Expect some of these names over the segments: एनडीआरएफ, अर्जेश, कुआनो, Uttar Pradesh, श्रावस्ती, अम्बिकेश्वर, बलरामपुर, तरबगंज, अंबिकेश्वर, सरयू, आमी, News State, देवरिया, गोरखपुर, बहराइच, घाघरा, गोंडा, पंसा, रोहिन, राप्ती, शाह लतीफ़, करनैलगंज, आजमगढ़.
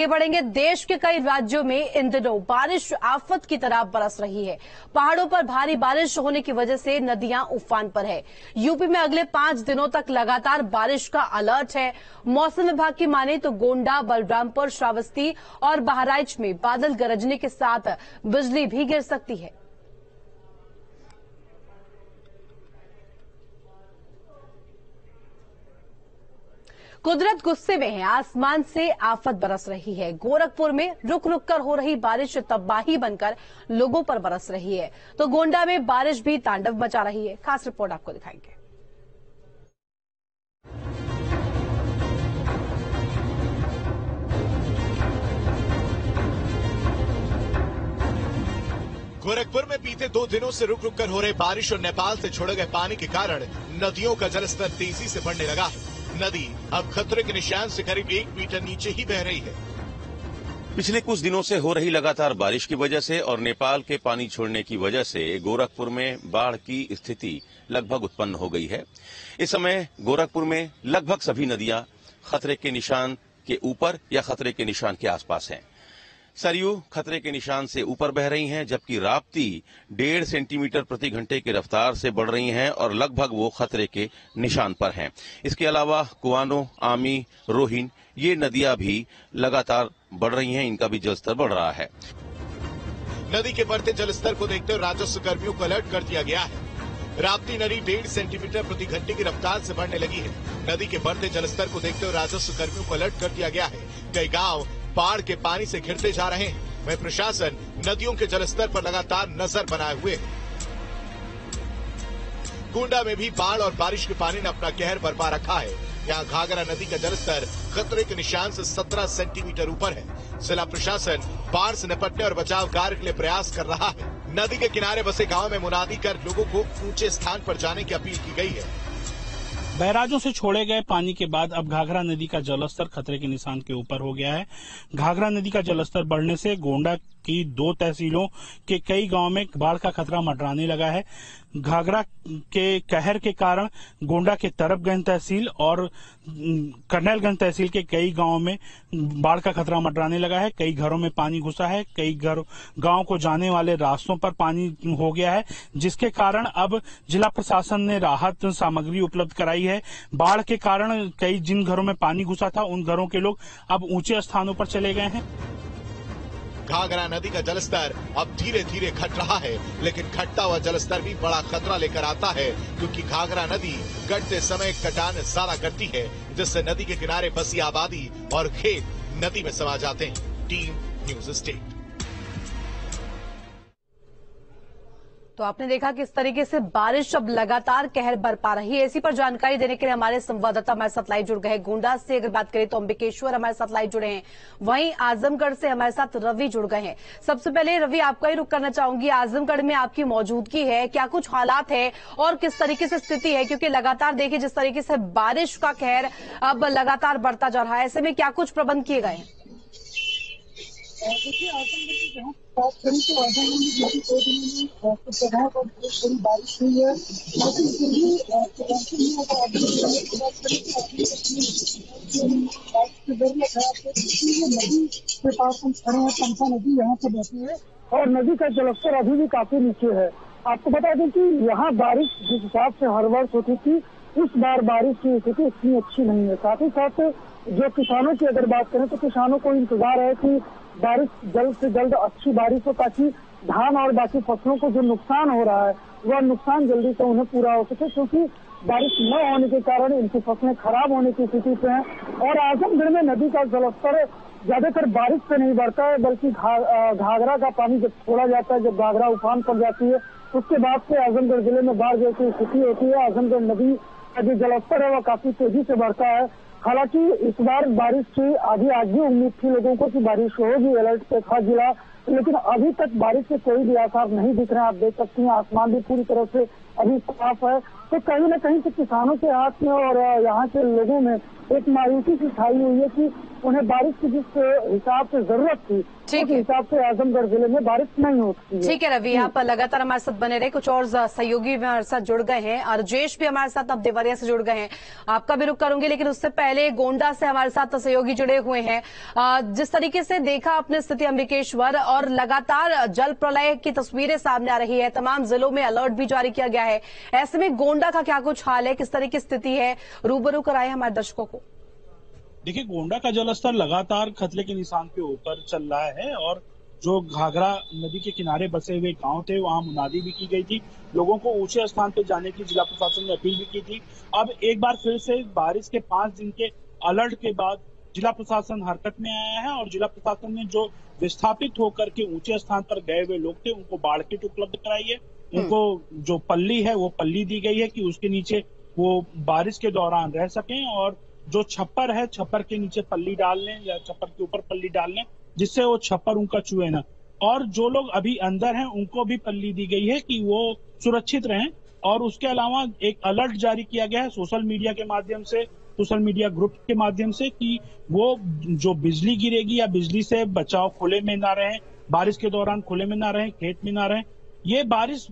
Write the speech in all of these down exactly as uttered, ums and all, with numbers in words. आगे बढ़ेंगे। देश के कई राज्यों में इन दिनों बारिश आफत की तरह बरस रही है। पहाड़ों पर भारी बारिश होने की वजह से नदियां उफान पर है। यूपी में अगले पांच दिनों तक लगातार बारिश का अलर्ट है। मौसम विभाग की माने तो गोंडा, बलरामपुर, श्रावस्ती और बहराइच में बादल गरजने के साथ बिजली भी गिर सकती है। कुदरत गुस्से में है, आसमान से आफत बरस रही है। गोरखपुर में रुक रुक कर हो रही बारिश तबाही बनकर लोगों पर बरस रही है, तो गोंडा में बारिश भी तांडव मचा रही है। खास रिपोर्ट आपको दिखाएंगे। गोरखपुर में बीते दो दिनों से रुक रुक कर हो रही बारिश और नेपाल से छोड़े गए पानी के कारण नदियों का जलस्तर तेजी से बढ़ने लगा है। नदी अब खतरे के निशान से करीब एक मीटर नीचे ही बह रही है। पिछले कुछ दिनों से हो रही लगातार बारिश की वजह से और नेपाल के पानी छोड़ने की वजह से गोरखपुर में बाढ़ की स्थिति लगभग उत्पन्न हो गई है। इस समय गोरखपुर में लगभग सभी नदियां खतरे के निशान के ऊपर या खतरे के निशान के आसपास हैं। सरयू खतरे के निशान से ऊपर बह रही हैं, जबकि राप्ती डेढ़ सेंटीमीटर प्रति घंटे की रफ्तार से बढ़ रही हैं और लगभग वो खतरे के निशान पर हैं। इसके अलावा कुआनो, आमी, रोहिन ये नदियां भी लगातार बढ़ रही हैं, इनका भी जलस्तर बढ़ रहा है। नदी के बढ़ते जलस्तर को देखते हुए राजस्व कर्मियों को अलर्ट कर दिया गया है। राप्ती नदी डेढ़ सेंटीमीटर प्रति घंटे की रफ्तार से बढ़ने लगी है। नदी के बढ़ते जलस्तर को देखते हुए राजस्व कर्मियों को अलर्ट कर दिया गया है। कई गाँव बाढ़ के पानी से घिरते जा रहे हैं। वहीं प्रशासन नदियों के जलस्तर पर लगातार नजर बनाए हुए है। गोंडा में भी बाढ़ और बारिश के पानी ने अपना कहर बरपा रखा है। यहाँ घाघरा नदी का जलस्तर खतरे के निशान से सत्रह सेंटीमीटर ऊपर है। जिला प्रशासन बाढ़ से निपटने और बचाव कार्य के लिए प्रयास कर रहा है। नदी के किनारे बसे गाँव में मुनादी कर लोगों को ऊंचे स्थान पर जाने की अपील की गयी है। बैराजों से छोड़े गए पानी के बाद अब घाघरा नदी का जलस्तर खतरे के निशान के ऊपर हो गया है। घाघरा नदी का जलस्तर बढ़ने से गोंडा की दो तहसीलों के कई गांव में बाढ़ का खतरा मंडराने लगा है। घाघरा के कहर के कारण गोंडा के तरबगंज तहसील और करनैलगंज तहसील के कई गांव में बाढ़ का खतरा मंडराने लगा है। कई घरों में पानी घुसा है। कई घर गांव को जाने वाले रास्तों पर पानी हो गया है, जिसके कारण अब जिला प्रशासन ने राहत सामग्री उपलब्ध कराई है। बाढ़ के कारण कई जिन घरों में पानी घुसा था उन घरों के लोग अब ऊंचे स्थानों पर चले गए हैं। घाघरा नदी का जलस्तर अब धीरे धीरे घट रहा है, लेकिन घटता हुआ जलस्तर भी बड़ा खतरा लेकर आता है, क्योंकि घाघरा नदी घटते समय कटान सारा करती है, जिससे नदी के किनारे बसी आबादी और खेत नदी में समा जाते हैं। Team news state. तो आपने देखा किस तरीके से बारिश अब लगातार कहर बरपा रही है। इसी पर जानकारी देने के लिए हमारे संवाददाता हमारे साथ लाइव जुड़ गए हैं। गोंडा से अगर बात करें तो अंबिकेश्वर हमारे साथ लाइव जुड़े हैं, वहीं आजमगढ़ से हमारे साथ रवि जुड़ गए हैं। सबसे पहले रवि, आपका ही रुख करना चाहूंगी। आजमगढ़ में आपकी मौजूदगी है, क्या कुछ हालात है और किस तरीके से स्थिति है, क्योंकि लगातार देखिए जिस तरीके से बारिश का कहर अब लगातार बढ़ता जा रहा है, ऐसे में क्या कुछ प्रबंध किए गए हैं? देखिए आजमगढ़ की जहाँ बात करें तो आजमगढ़ में पिछले दो दिनों में कुछ जगहों पर थोड़ी बारिश हुई है, लेकिन फिर भी ऐसे ही अगर आजमगढ़ बात करें तो बारिश के दर में खराब है। इसलिए नदी के पास हम खड़े हैं, पंसा नदी यहाँ से बहती है और नदी का जलस्तर अभी भी काफी नीचे है। आपको बता दें कि यहाँ बारिश जिस हिसाब से हर वर्ष होती थी इस बार बारिश की स्थिति इतनी अच्छी नहीं है। साथ ही साथ जो किसानों की अगर बात करें तो किसानों को इंतजार है कि बारिश जल्द से जल्द अच्छी बारिश हो, ताकि धान और बाकी फसलों को जो नुकसान हो रहा है वह नुकसान जल्दी से उन्हें पूरा हो सके, क्योंकि बारिश न होने के कारण इनकी फसलें खराब होने की स्थिति पे हैं। और आजमगढ़ में नदी का जलस्तर ज्यादातर बारिश से नहीं बढ़ता है, बल्कि घाघरा का पानी जब छोड़ा जाता है, जब घाघरा उफान पड़ जाती है उसके बाद से आजमगढ़ जिले में बाढ़ जैसी स्थिति होती है। आजमगढ़ नदी का जो जलस्तर है वह काफी तेजी से बढ़ता है। हालांकि इस बार बारिश की आधी आज भी उम्मीद थी लोगों को कि बारिश होगी, अलर्ट पे था जिला, लेकिन अभी तक बारिश के कोई भी आसार नहीं दिख रहे हैं। आप देख सकते हैं आसमान भी पूरी तरह से अभी साफ है तो कहीं ना कहीं से किसानों के हाथ में और यहाँ के लोगों में एक मायूसी सी छाई हुई है कि उन्हें बारिश की जिस हिसाब से जरूरत थी उस हिसाब से आजमगढ़ जिले में बारिश नहीं होती। ठीक है रवि, आप लगातार हमारे साथ बने रहे। कुछ और सहयोगी हमारे साथ जुड़ गए हैं, अर्जेश भी हमारे साथ अब देवरिया से जुड़ गए हैं, आपका भी रुख करूंगी। लेकिन उससे पहले गोंडा से हमारे साथ सहयोगी जुड़े हुए हैं। जिस तरीके से देखा आपने स्थिति अम्बिकेश्वर, और लगातार जल प्रलय की तस्वीरें सामने आ रही है, तमाम जिलों में अलर्ट भी जारी किया गया है, ऐसे में गोंडा का क्या कुछ हाल है, किस तरह की स्थिति है, रूबरू कराए हमारे दर्शकों को। देखिए, गोंडा का जलस्तर लगातार खतरे के निशान के ऊपर चल रहा है और जो घाघरा नदी के किनारे बसे हुए गांव थे वहां मुनादी भी की गई थी, लोगों को ऊंचे स्थान पर जाने की जिला प्रशासन ने अपील भी की थी। अब एक बार फिर से बारिश के पांच दिन के अलर्ट के बाद जिला प्रशासन हरकत में आया है और जिला प्रशासन ने जो विस्थापित होकर के ऊंचे स्थान पर गए हुए लोग थे उनको बाढ़ किट उपलब्ध कराई है। उनको जो पल्ली है वो पल्ली दी गई है कि उसके नीचे वो बारिश के दौरान रह सकें, और जो छप्पर है छप्पर के नीचे पल्ली डाल लें या छप्पर के ऊपर पल्ली डाल लें जिससे वो छप्पर उनका चुए ना, और जो लोग अभी अंदर हैं उनको भी पल्ली दी गई है कि वो सुरक्षित रहें। और उसके अलावा एक अलर्ट जारी किया गया है सोशल मीडिया के माध्यम से, सोशल मीडिया ग्रुप के माध्यम से, कि वो जो बिजली गिरेगी या बिजली से बचाव, खुले में ना रहें, बारिश के दौरान खुले में ना रहें, खेत में ना रहें। ये बारिश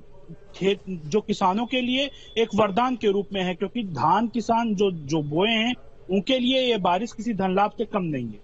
खेत जो किसानों के लिए एक वरदान के रूप में है, क्योंकि धान किसान जो जो बोए हैं उनके लिए ये बारिश किसी धनलाभ से कम नहीं है।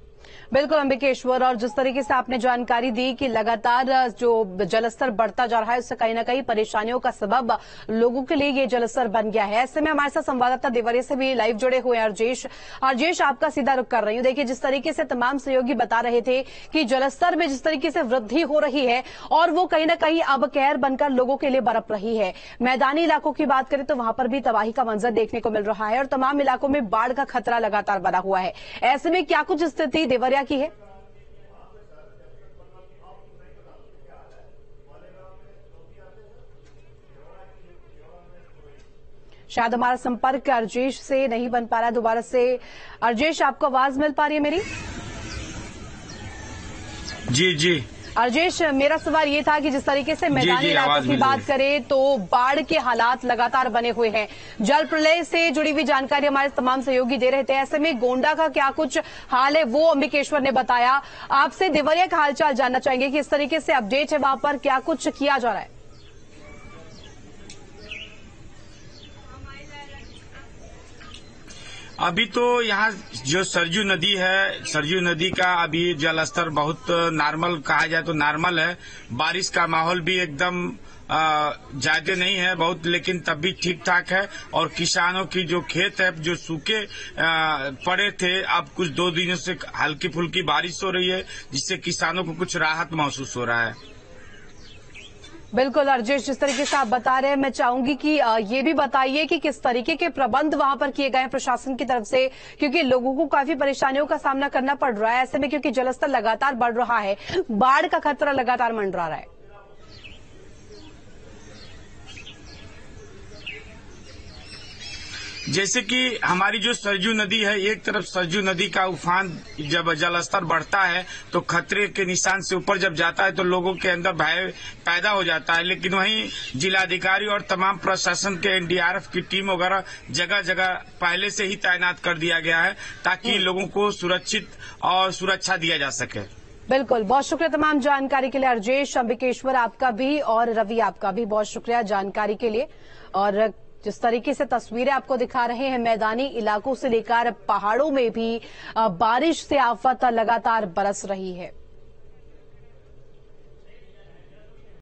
बिल्कुल अम्बिकेश्वर, और जिस तरीके से आपने जानकारी दी कि लगातार जो जलस्तर बढ़ता जा रहा है उससे कहीं ना कहीं परेशानियों का सबब लोगों के लिए ये जलस्तर बन गया है। ऐसे में हमारे साथ संवाददाता देवरिया से भी लाइव जुड़े हुए अर्जेश। अर्जेश, आपका सीधा रुख कर रही हूँ। देखिए, जिस तरीके से तमाम सहयोगी बता रहे थे कि जलस्तर में जिस तरीके से वृद्धि हो रही है और वो कहीं ना कहीं अब कहर बनकर लोगों के लिए बरप रही है। मैदानी इलाकों की बात करें तो वहां पर भी तबाही का मंजर देखने को मिल रहा है और तमाम इलाकों में बाढ़ का खतरा लगातार बना हुआ है। ऐसे में क्या कुछ स्थिति देवरिया की है? शायद हमारा संपर्क अर्जेश से नहीं बन पा रहा है दोबारा से। अर्जेश, आपको आवाज मिल पा रही है मेरी? जी जी अर्जेश, मेरा सवाल ये था कि जिस तरीके से मैदानी इलाकों की बात करें तो बाढ़ के हालात लगातार बने हुए हैं, जल प्रलय से जुड़ी हुई जानकारी हमारे तमाम सहयोगी दे रहे थे। ऐसे में गोंडा का क्या कुछ हाल है वो अम्बिकेश्वर ने बताया, आपसे देवरिया का हालचाल जानना चाहेंगे कि इस तरीके से अपडेट है वहां पर, क्या कुछ किया जा रहा है। अभी तो यहाँ जो सरयू नदी है, सरयू नदी का अभी जलस्तर बहुत नॉर्मल कहा जाए तो नॉर्मल है। बारिश का माहौल भी एकदम ज्यादा नहीं है बहुत, लेकिन तब भी ठीक ठाक है। और किसानों की जो खेत है जो सूखे पड़े थे, अब कुछ दो दिनों से हल्की फुल्की बारिश हो रही है जिससे किसानों को कुछ राहत महसूस हो रहा है। बिल्कुल अर्जेश, जिस तरीके से आप बता रहे हैं, मैं चाहूंगी कि ये भी बताइए कि किस तरीके के प्रबंध वहां पर किए गए हैं प्रशासन की तरफ से, क्योंकि लोगों को काफी परेशानियों का सामना करना पड़ रहा है ऐसे में, क्योंकि जलस्तर लगातार बढ़ रहा है, बाढ़ का खतरा लगातार मंडरा रहा है। जैसे कि हमारी जो सरयू नदी है, एक तरफ सरयू नदी का उफान जब जलस्तर बढ़ता है तो खतरे के निशान से ऊपर जब जाता है तो लोगों के अंदर भय पैदा हो जाता है, लेकिन वहीं जिलाधिकारी और तमाम प्रशासन के एनडीआरएफ की टीम वगैरह जगह जगह पहले से ही तैनात कर दिया गया है ताकि लोगों को सुरक्षित और सुरक्षा दिया जा सके। बिल्कुल, बहुत शुक्रिया तमाम जानकारी के लिए अर्जेश। अम्बिकेश्वर आपका भी और रवि आपका भी बहुत शुक्रिया जानकारी के लिए। और जिस तरीके से तस्वीरें आपको दिखा रहे हैं, मैदानी इलाकों से लेकर पहाड़ों में भी बारिश से आफत लगातार बरस रही है।